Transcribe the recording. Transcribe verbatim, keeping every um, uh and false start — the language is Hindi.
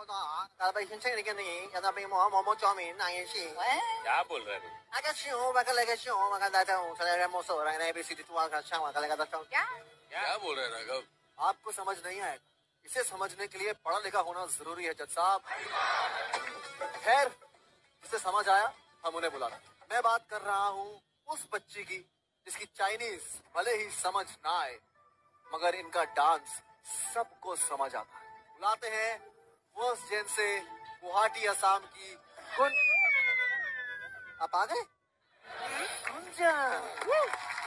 क्या बोल रहे हो? क्या क्या बोल रहे राघव? आपको समझ नहीं आएगा। इसे समझने के लिए पढ़ा लिखा होना जरूरी है जज साहब। खैर, जिसे समझ आया हम उन्हें बुलाना। मैं बात कर रहा हूँ उस बच्ची की जिसकी चाइनीज भले ही समझ ना आए मगर इनका डांस सबको समझ आता है। बुलाते हैं वो जैन से गुवाहाटी असम की गुन। आप आ गए गुंजा।